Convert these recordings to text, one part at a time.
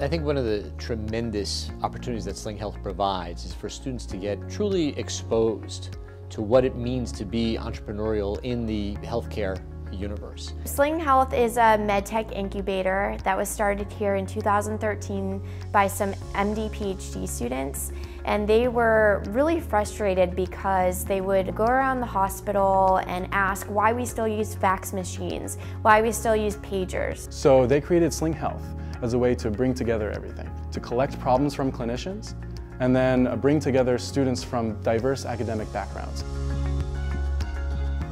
I think one of the tremendous opportunities that Sling Health provides is for students to get truly exposed to what it means to be entrepreneurial in the healthcare universe. Sling Health is a medtech incubator that was started here in 2013 by some MD PhD students, and they were really frustrated because they would go around the hospital and ask why we still use fax machines, why we still use pagers. So they created Sling Health as a way to bring together everything, to collect problems from clinicians and then bring together students from diverse academic backgrounds.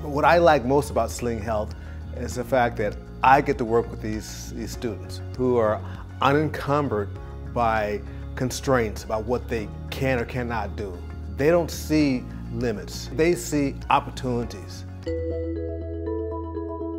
What I like most about Sling Health is the fact that I get to work with these students who are unencumbered by constraints about what they can or cannot do. They don't see limits, they see opportunities.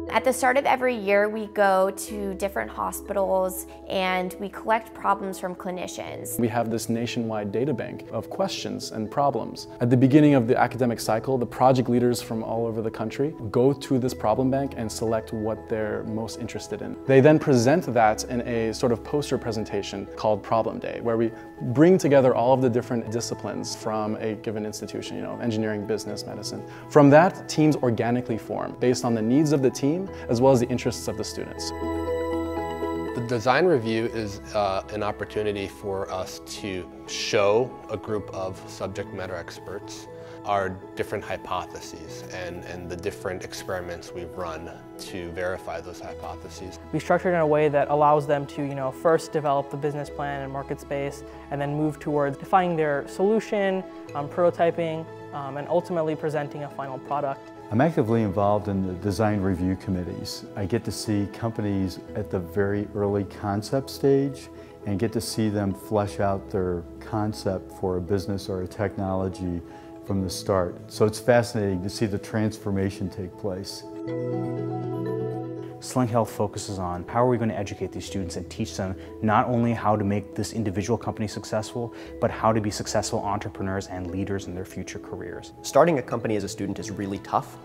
At the start of every year, we go to different hospitals and we collect problems from clinicians. We have this nationwide data bank of questions and problems. At the beginning of the academic cycle, the project leaders from all over the country go to this problem bank and select what they're most interested in. They then present that in a sort of poster presentation called Problem Day, where we bring together all of the different disciplines from a given institution, you know, engineering, business, medicine. From that, teams organically form based on the needs of the team as well as the interests of the students. The design review is an opportunity for us to show a group of subject matter experts our different hypotheses and the different experiments we've run to verify those hypotheses. We structured it in a way that allows them to, you know, first develop the business plan and market space and then move towards defining their solution, prototyping, and ultimately presenting a final product. I'm actively involved in the design review committees. I get to see companies at the very early concept stage and get to see them flesh out their concept for a business or a technology from the start. So it's fascinating to see the transformation take place. Sling Health focuses on how are we going to educate these students and teach them not only how to make this individual company successful, but how to be successful entrepreneurs and leaders in their future careers. Starting a company as a student is really tough.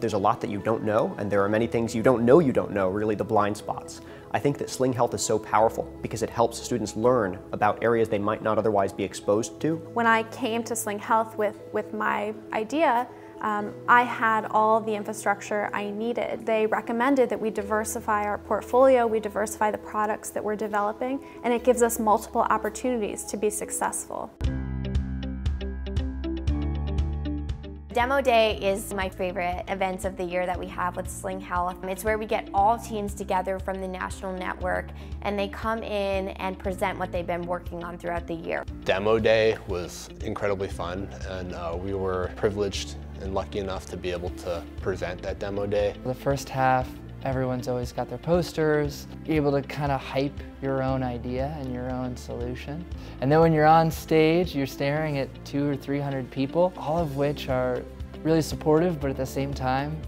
There's a lot that you don't know, and there are many things you don't know, really the blind spots. I think that Sling Health is so powerful because it helps students learn about areas they might not otherwise be exposed to. When I came to Sling Health with my idea, I had all the infrastructure I needed. They recommended that we diversify our portfolio, we diversify the products that we're developing, and it gives us multiple opportunities to be successful. Demo Day is my favorite event of the year that we have with Sling Health. It's where we get all teams together from the national network and they come in and present what they've been working on throughout the year. Demo Day was incredibly fun, and we were privileged and lucky enough to be able to present at Demo Day. The first half, everyone's always got their posters, you're able to kind of hype your own idea and your own solution. And then when you're on stage, you're staring at 200 or 300 people, all of which are really supportive, but at the same time,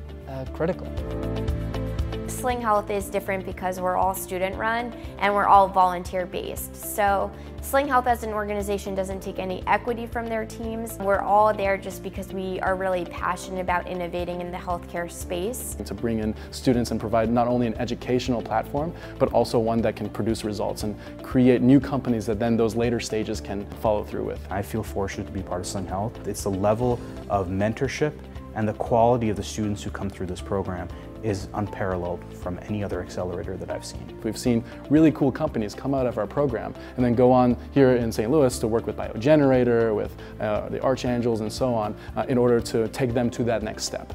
critical. Sling Health is different because we're all student-run and we're all volunteer-based. So Sling Health as an organization doesn't take any equity from their teams. We're all there just because we are really passionate about innovating in the healthcare space. To bring in students and provide not only an educational platform, but also one that can produce results and create new companies that then those later stages can follow through with. I feel fortunate to be part of Sling Health. It's the level of mentorship and the quality of the students who come through this program is unparalleled from any other accelerator that I've seen. We've seen really cool companies come out of our program and then go on here in St. Louis to work with BioGenerator, with the Archangels and so on in order to take them to that next step.